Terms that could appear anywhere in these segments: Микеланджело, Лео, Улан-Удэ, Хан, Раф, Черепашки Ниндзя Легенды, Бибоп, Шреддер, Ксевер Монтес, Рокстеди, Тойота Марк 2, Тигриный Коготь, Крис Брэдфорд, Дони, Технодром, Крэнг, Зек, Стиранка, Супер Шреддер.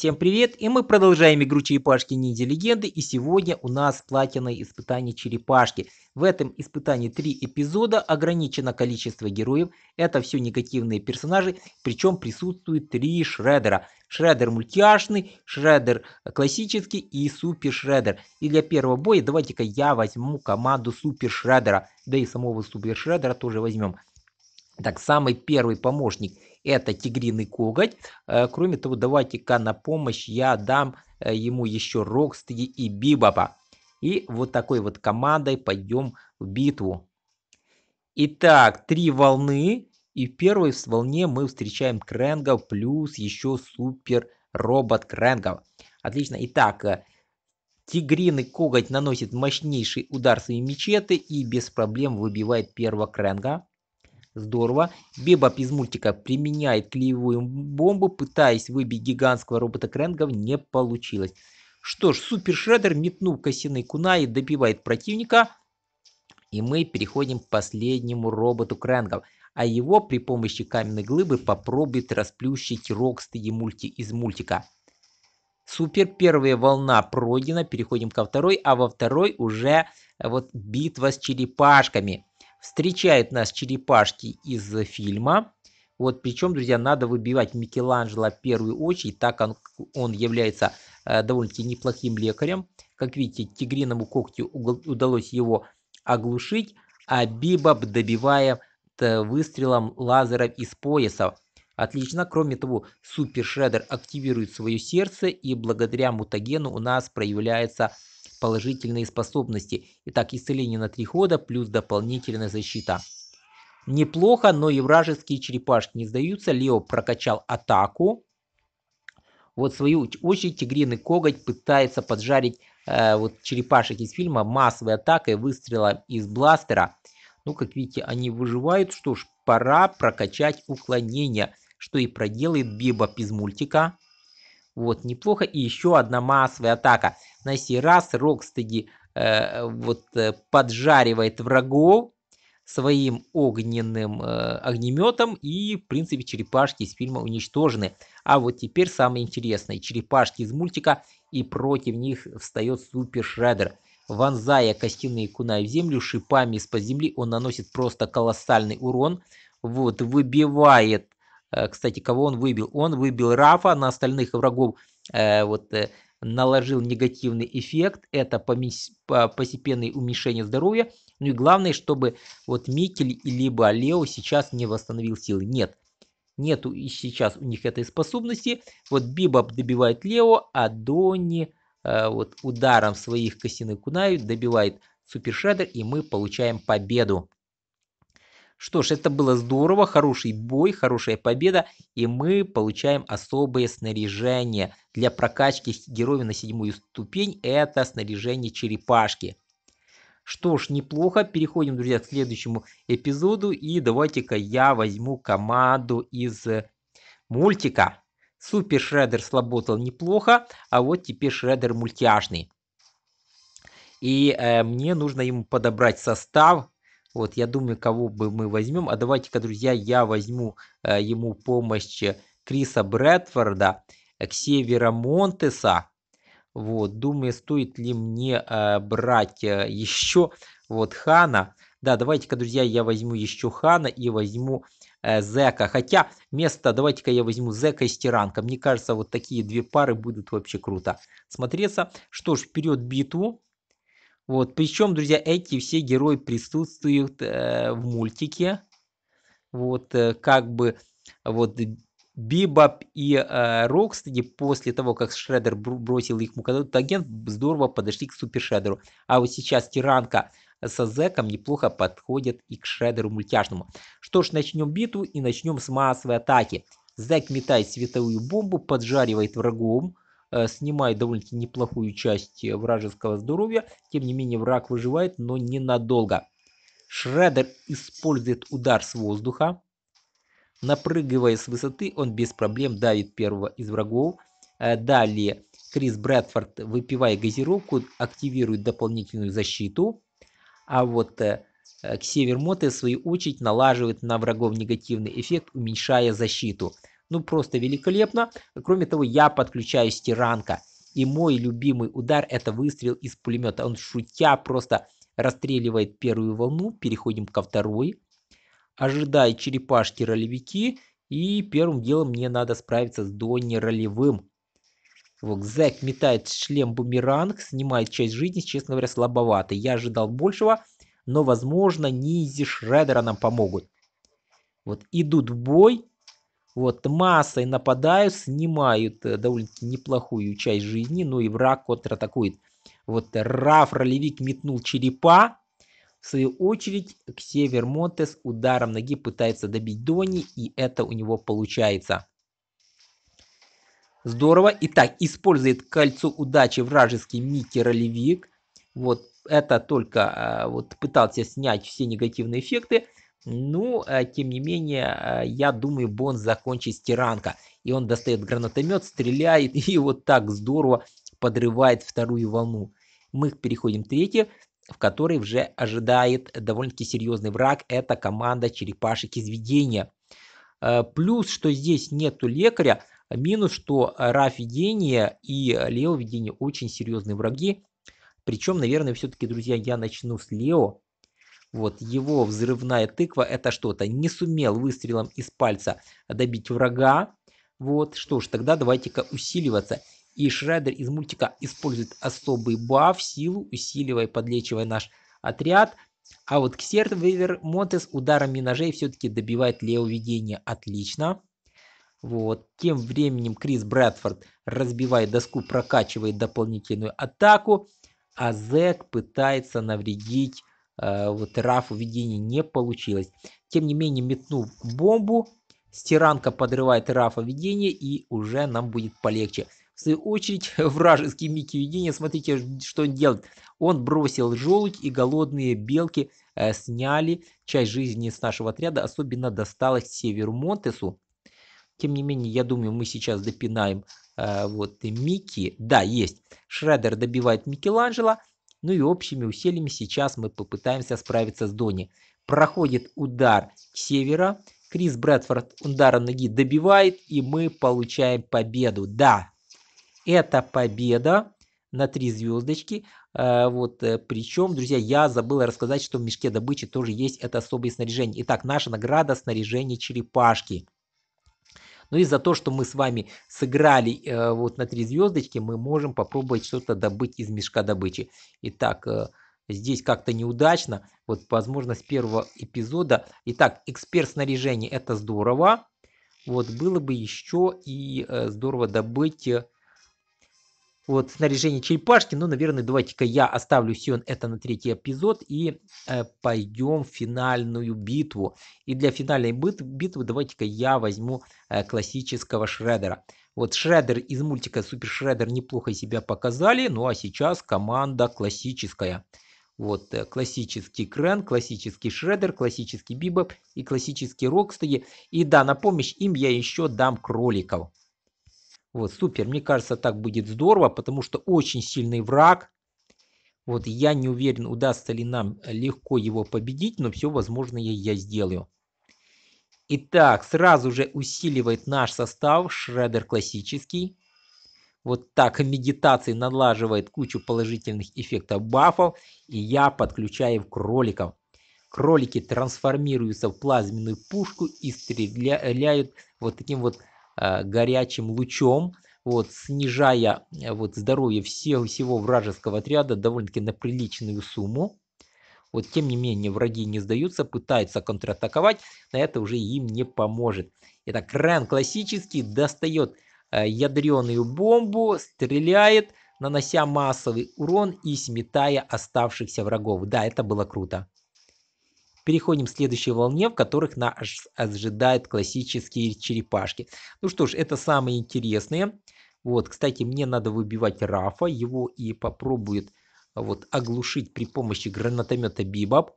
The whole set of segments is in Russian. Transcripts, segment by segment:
Всем привет, и мы продолжаем игру Черепашки Ниндзя Легенды, и сегодня у нас платиновое испытание Черепашки. В этом испытании 3 эпизода, ограничено количество героев, это все негативные персонажи, причем присутствует 3 Шреддера. Шреддер мультяшный, Шреддер классический и Супер Шреддер. И для первого боя давайте-ка я возьму команду Супер Шреддера, да и самого Супер Шреддера тоже возьмем. Так, самый первый помощник — это Тигриный Коготь. Кроме того, давайте-ка на помощь я дам ему еще Рокстеди и Бибопа. И вот такой вот командой пойдем в битву. Итак, 3 волны. И в первой волне мы встречаем Крэнгов плюс еще супер робот Крэнгов. Отлично. Итак, Тигриный Коготь наносит мощнейший удар своей мечеты и без проблем выбивает первого Крэнга. Здорово. Бибоп из мультика применяет клеевую бомбу, пытаясь выбить гигантского робота Крэнга, не получилось. Что ж, Супер Шреддер, метнув косиной кунай, добивает противника. И мы переходим к последнему роботу Крэнгов. А его при помощи каменной глыбы попробует расплющить Рокстеди из мультика. Супер, первая волна пройдена. Переходим ко второй. А во второй уже вот битва с черепашками. Встречают нас черепашки из фильма. Вот, причем, друзья, надо выбивать Микеланджело в первую очередь, так как он является довольно-таки неплохим лекарем. Как видите, Тигриному Когтю удалось его оглушить, а Бибоп добивает выстрелом лазеров из поясов. Отлично. Кроме того, Супер Шреддер активирует свое сердце, и благодаря мутагену у нас проявляется положительные способности. Итак, исцеление на 3 хода плюс дополнительная защита. Неплохо, но и вражеские черепашки не сдаются. Лео прокачал атаку. Вот в свою очередь Тигриный Коготь пытается поджарить вот черепашек из фильма массовой атакой, выстрелом из бластера. Ну, как видите, они выживают. Что ж, пора прокачать уклонение, что и проделает Бибоп из мультика. Вот, неплохо. И еще одна массовая атака. На сей раз Рокстеди поджаривает врагов своим огненным огнеметом. И, в принципе, черепашки из фильма уничтожены. А вот теперь самое интересное. Черепашки из мультика, и против них встает Супер Шреддер. Вонзая костяные кунай в землю, шипами из-под земли он наносит просто колоссальный урон. Вот, выбивает... Кстати, кого он выбил? Он выбил Рафа, на остальных врагов наложил негативный эффект. Это постепенное уменьшение здоровья. Ну и главное, чтобы вот Микель либо Лео сейчас не восстановил силы. Нет, нету и сейчас у них этой способности. Вот Бибоп добивает Лео, а Дони ударом своих косиных кунай добивает Супер Шреддер, и мы получаем победу. Что ж, это было здорово, хороший бой, хорошая победа, и мы получаем особое снаряжение для прокачки героя на 7-ю ступень, это снаряжение черепашки. Что ж, неплохо, переходим, друзья, к следующему эпизоду, и давайте-ка я возьму команду из мультика. Супер Шреддер сработал неплохо, а вот теперь Шреддер мультяшный. И мне нужно ему подобрать состав. Вот, я думаю, кого бы мы возьмем. А давайте-ка, друзья, я возьму ему помощь Криса Брэдфорда, Ксевера Монтеса. Вот, думаю, стоит ли мне брать еще вот Хана. Да, давайте-ка, друзья, я возьму еще Хана и возьму Зека. Хотя вместо, давайте-ка я возьму Зека и Стиранка. Мне кажется, вот такие две пары будут вообще круто смотреться. Что ж, вперед в битву. Вот, причем, друзья, эти все герои присутствуют в мультике. Вот, Бибоп и Рокстеди после того, как Шреддер бросил их мутагент, здорово подошли к Супер Шреддеру. А вот сейчас Тиранка со Зеком неплохо подходят и к Шреддеру мультяшному. Что ж, начнем битву и начнем с массовой атаки. Зек метает световую бомбу, поджаривает врагом. Снимает довольно-таки неплохую часть вражеского здоровья. Тем не менее, враг выживает, но ненадолго. Шреддер использует удар с воздуха. Напрыгивая с высоты, он без проблем давит первого из врагов. Далее Крис Брэдфорд, выпивая газировку, активирует дополнительную защиту. А вот Ксевер Монтес, в свою очередь, налаживает на врагов негативный эффект, уменьшая защиту. ну просто великолепно. Кроме того, я подключаю Стиранка. И мой любимый удар — это выстрел из пулемета. Он шутя просто расстреливает первую волну. Переходим ко второй. Ожидая черепашки-ролевики. И первым делом мне надо справиться с Дони ролевым. Вот, Зек метает шлем-бумеранг, снимает часть жизни, честно говоря, слабовато. Я ожидал большего, но, возможно, ниндзя Шреддера нам помогут. Вот, идут в бой. Вот, массой нападают, снимают довольно-таки неплохую часть жизни. Ну и враг контратакует. Вот, Раф ролевик метнул черепа. В свою очередь, Ксевер Монтес ударом ноги пытается добить Дони, и это у него получается. Здорово. Итак, использует кольцо удачи вражеский Микки-ролевик. Вот, это только вот, пытался снять все негативные эффекты. Ну, тем не менее, я думаю, Бон закончит Стиранка. И он достает гранатомет, стреляет, и вот так здорово подрывает вторую волну. Мы переходим к третьей, в которой уже ожидает довольно-таки серьезный враг. Это команда черепашек из видения. Плюс, что здесь нету лекаря. Минус, что Раф видение и Лео видение очень серьезные враги. Причем, наверное, все-таки, друзья, я начну с Лео. Вот, его взрывная тыква — это что-то. Не сумел выстрелом из пальца добить врага. Вот, что ж, тогда давайте-ка усиливаться. И Шреддер из мультика использует особый баф, силу, усиливая, подлечивая наш отряд. А вот Ксевер Монтес ударами ножей все-таки добивает Лео видение. Отлично. Вот. Тем временем Крис Брэдфорд разбивает доску, прокачивает дополнительную атаку, а Зек пытается навредить вот Рафу. Видение не получилось. Тем не менее, метнув бомбу, Стиранка подрывает Рафа видение, и уже нам будет полегче. В свою очередь, вражеский Микки видение, смотрите, что он делает. Он бросил желудь, и голодные белки сняли часть жизни с нашего отряда. Особенно досталось Ксеверу Монтесу. Тем не менее, я думаю, мы сейчас допинаем вот Микки. Да, есть. Шреддер добивает Микеланджело. Ну и общими усилиями сейчас мы попытаемся справиться с Дони. Проходит удар Ксевера. Крис Брэдфорд ударом ноги добивает. И мы получаем победу. Да, это победа на 3 звездочки. Вот, причем, друзья, я забыл рассказать, что в мешке добычи тоже есть это особое снаряжение. Итак, наша награда — снаряжение черепашки. Ну и за то, что мы с вами сыграли вот на 3 звездочки, мы можем попробовать что-то добыть из мешка добычи. Итак, здесь как-то неудачно. Вот, возможно, с первого эпизода. Итак, эксперт снаряжения — это здорово. Вот, было бы еще и здорово добыть вот снаряжение черепашки. Ну, наверное, давайте-ка я оставлю все это на 3-й эпизод и пойдем в финальную битву. И для финальной битвы давайте-ка я возьму классического Шреддера. Вот Шреддер из мультика Супер Шреддер неплохо себя показали. Ну, а сейчас команда классическая. Вот классический Крэнг, классический Шреддер, классический Бибоп и классический Рокстеди. И да, на помощь им я еще дам кроликов. Вот, супер, мне кажется, так будет здорово, потому что очень сильный враг. Вот, я не уверен, удастся ли нам легко его победить, но все возможное я сделаю. Итак, сразу же усиливает наш состав Шреддер классический. Вот так медитации налаживает кучу положительных эффектов бафов, и я подключаю кроликов. Кролики трансформируются в плазменную пушку и стреляют вот таким вот горячим лучом, вот, снижая вот здоровье всего вражеского отряда довольно-таки на приличную сумму. Вот, тем не менее, враги не сдаются, пытаются контратаковать, но это уже им не поможет. Итак, Крэнг классический достает ядреную бомбу, стреляет, нанося массовый урон и сметая оставшихся врагов. Да, это было круто. Переходим к следующей волне, в которых нас ожидают классические черепашки. Ну что ж, это самые интересные. Вот, кстати, мне надо выбивать Рафа. Его и попробует вот оглушить при помощи гранатомета Бибоп.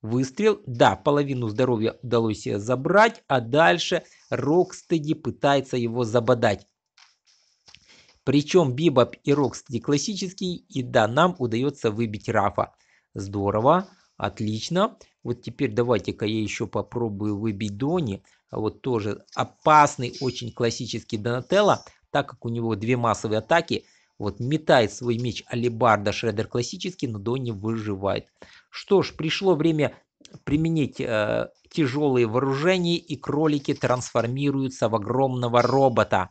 Выстрел. Да, половину здоровья удалось забрать, а дальше Рокстеди пытается его забодать. Причем Бибоп и Рокстеди классические. И да, нам удается выбить Рафа. Здорово. Отлично. Вот теперь давайте-ка я еще попробую выбить Дони. Вот тоже опасный очень классический Донателло, так как у него две массовые атаки. Вот метает свой меч алебарда Шреддер классический, но Дони выживает. Что ж, пришло время применить тяжелые вооружения, и кролики трансформируются в огромного робота.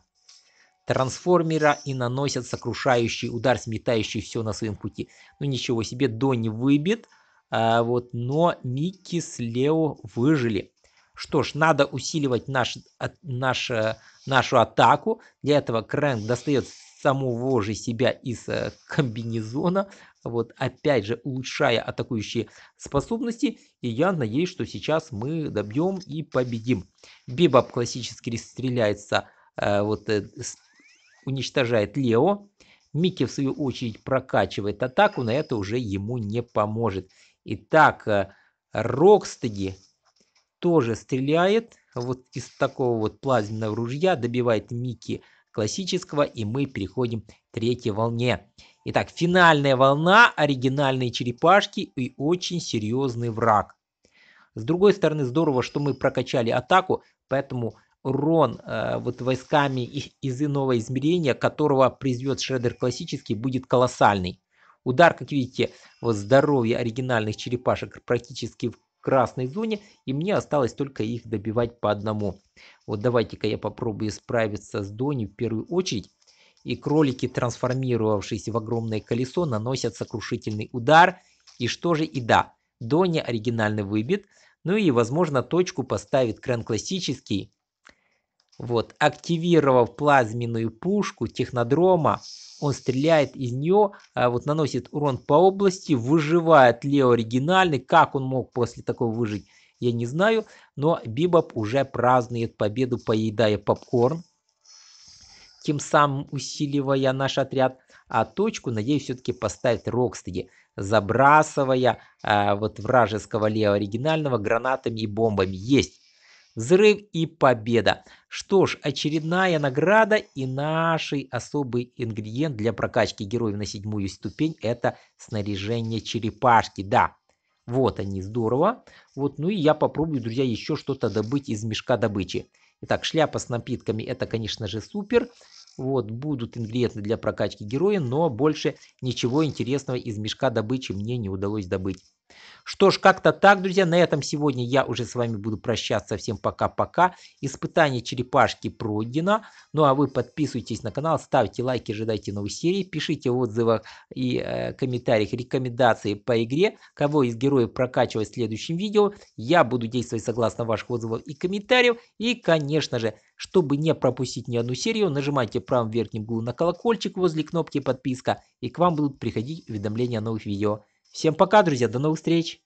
Трансформера и наносят сокрушающий удар, сметающий все на своем пути. Ну ничего себе, Дони выбит, но Микки с Лео выжили. Что ж, надо усиливать нашу атаку. Для этого Крэнг достает самого же себя из комбинезона. Вот опять же, улучшая атакующие способности. И я надеюсь, что сейчас мы добьем и победим. Бибоп классически стреляется, уничтожает Лео. Микки, в свою очередь, прокачивает атаку, но это уже ему не поможет. Итак, Рокстеди тоже стреляет вот из такого вот плазменного ружья, добивает Микки классического, и мы переходим к третьей волне. Итак, финальная волна, оригинальные черепашки и очень серьезный враг. С другой стороны, здорово, что мы прокачали атаку, поэтому урон войсками из иного измерения, которого призвет Шреддер классический, будет колоссальный. Удар, как видите, здоровье оригинальных черепашек практически в красной зоне, и мне осталось только их добивать по одному. Вот давайте-ка я попробую справиться с Дони в первую очередь. И кролики, трансформировавшись в огромное колесо, наносят сокрушительный удар. И что же, и да, Дони оригинально выбит. Ну и, возможно, точку поставит Крэнг классический. Вот, активировав плазменную пушку технодрома, он стреляет из нее, наносит урон по области, выживает Лео оригинальный. Как он мог после такого выжить, я не знаю. Но Бибоп уже празднует победу, поедая попкорн, тем самым усиливая наш отряд. А точку, надеюсь, все-таки поставит Рокстеди, забрасывая вражеского Лео оригинального гранатами и бомбами. Есть! Взрыв и победа. Что ж, очередная награда и наш особый ингредиент для прокачки героев на 7-ю ступень — это снаряжение черепашки. Да, вот они, здорово. Вот, ну и я попробую, друзья, еще что-то добыть из мешка добычи. Итак, шляпа с напитками — это, конечно же, супер. Вот, будут ингредиенты для прокачки героя, но больше ничего интересного из мешка добычи мне не удалось добыть. Что ж, как-то так, друзья. На этом сегодня я уже с вами буду прощаться. Всем пока-пока. Испытание черепашки пройдено. Ну а вы подписывайтесь на канал, ставьте лайки, ожидайте новых серий, пишите в отзывах и комментариях рекомендации по игре, кого из героев прокачивать в следующем видео. Я буду действовать согласно ваших отзывов и комментариев. И, конечно же, чтобы не пропустить ни одну серию, нажимайте правым верхнем углу на колокольчик возле кнопки подписка, и к вам будут приходить уведомления о новых видео. Всем пока, друзья, до новых встреч!